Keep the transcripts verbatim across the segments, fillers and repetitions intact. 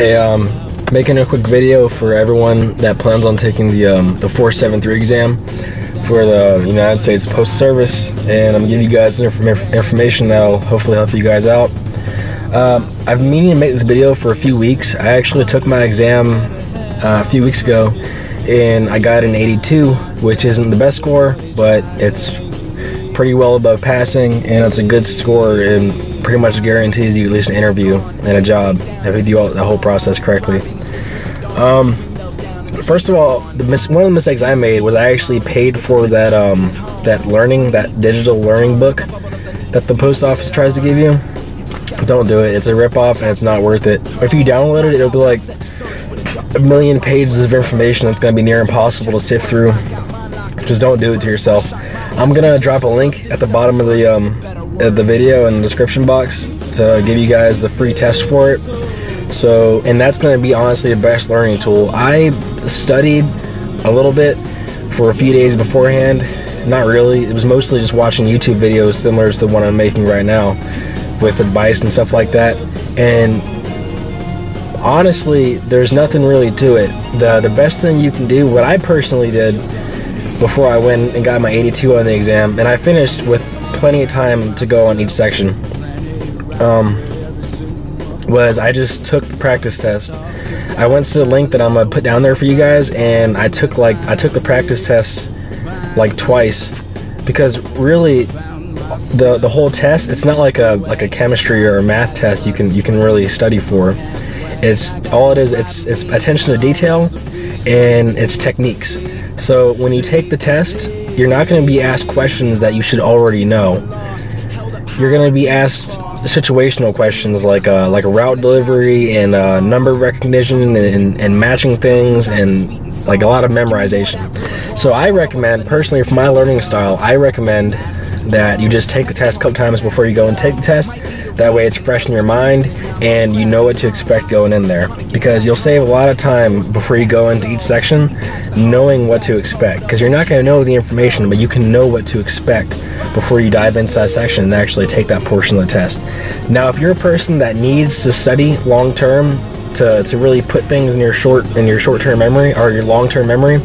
a um, making a quick video for everyone that plans on taking the um, the four seven three exam for the United States Postal Service, and I'm giving you guys some inform information that'll hopefully help you guys out. Um, I've been meaning to make this video for a few weeks. I actually took my exam uh, a few weeks ago, and I got an eighty-two, which isn't the best score, but it's pretty well above passing, and it's a good score and pretty much guarantees you at least an interview and a job if you do all, the whole process correctly. Um, first of all, the mis one of the mistakes I made was I actually paid for that um, that learning, that digital learning book that the post office tries to give you. Don't do it. It's a ripoff and it's not worth it. If you download it, it'll be like a million pages of information that's going to be near impossible to sift through. Just don't do it to yourself. I'm going to drop a link at the bottom of the um, of the video in the description box to give you guys the free test for it. So, and that's going to be honestly the best learning tool. I studied a little bit for a few days beforehand. Not really. It was mostly just watching YouTube videos similar to the one I'm making right now, with advice and stuff like that. And honestly, there's nothing really to it. The the best thing you can do, what I personally did before I went and got my eighty-two on the exam, and I finished with plenty of time to go on each section, um, was I just took the practice test. I went to the link that I'm gonna put down there for you guys, and I took like I took the practice test like twice, because really, The, the whole test, it's not like a like a chemistry or a math test you can you can really study for. It's all it is it's it's attention to detail and it's techniques. So when you take the test, you're not going to be asked questions that you should already know. You're going to be asked situational questions like uh, like route delivery and uh, number recognition and, and, and matching things, and like a lot of memorization. So I recommend, personally, for my learning style, I recommend that you just take the test a couple times before you go and take the test. That way it's fresh in your mind and you know what to expect going in there, because you'll save a lot of time before you go into each section knowing what to expect, because you're not going to know the information, but you can know what to expect before you dive into that section and actually take that portion of the test. Now, if you're a person that needs to study long term to, to really put things in your short in your short-term memory or your long-term memory,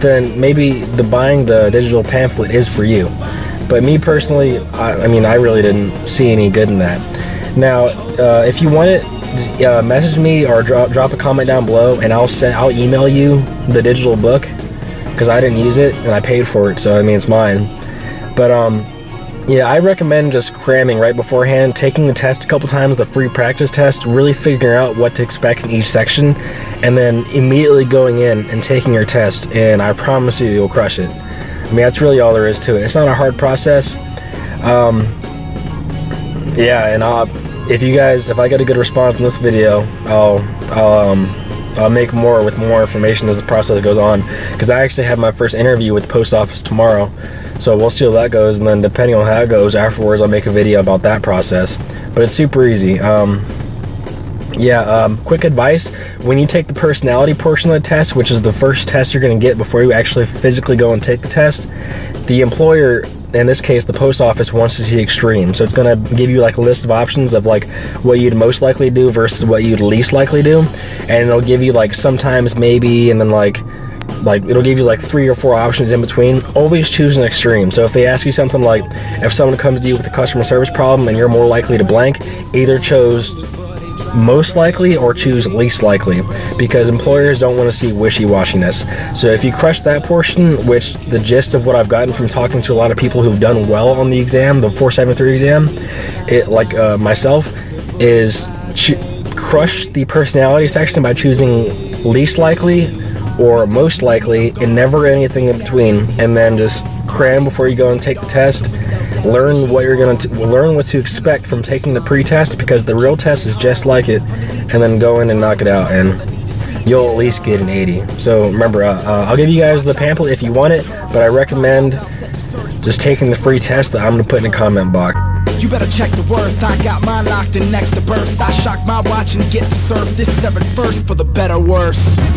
then maybe the buying the digital pamphlet is for you. But me personally, I, I mean, I really didn't see any good in that. Now, uh, if you want it, just, uh, message me or drop, drop a comment down below, and I'll send, I'll email you the digital book, because I didn't use it and I paid for it, so I mean it's mine. But um, yeah, I recommend just cramming right beforehand, taking the test a couple times, the free practice test, really figuring out what to expect in each section, and then immediately going in and taking your test. And I promise you, you'll crush it. I mean, that's really all there is to it. It's not a hard process. Um, yeah, and I'll, if you guys, if I get a good response in this video, I'll, I'll, um, I'll make more with more information as the process goes on. Because I actually have my first interview with the post office tomorrow, so we'll see how that goes. And then depending on how it goes afterwards, I'll make a video about that process. But it's super easy. Um, Yeah, um, quick advice, when you take the personality portion of the test, which is the first test you're going to get before you actually physically go and take the test, the employer, in this case the post office, wants to see extremes. So it's going to give you like a list of options of like what you'd most likely do versus what you'd least likely do, and it'll give you like sometimes, maybe, and then like like it'll give you like three or four options in between. Always choose an extreme. So if they ask you something like, if someone comes to you with a customer service problem and you're more likely to blank, either chose most likely or choose least likely, because employers don't want to see wishy-washiness. So if you crush that portion, which the gist of what I've gotten from talking to a lot of people who've done well on the exam, the four seven three exam, it like uh, myself, is crush the personality section by choosing least likely or most likely and never anything in between, and then just cram before you go and take the test. Learn what you're going to learn what to expect from taking the pre-test, because the real test is just like it, and then go in and knock it out, and you'll at least get an eighty. So remember, uh, uh, I'll give you guys the pamphlet if you want it, but I recommend just taking the free test that I'm going to put in the comment box. You better check the worth, I got mine locked in next to burst. I shock my watch and get to surf, this severed first for the better worse.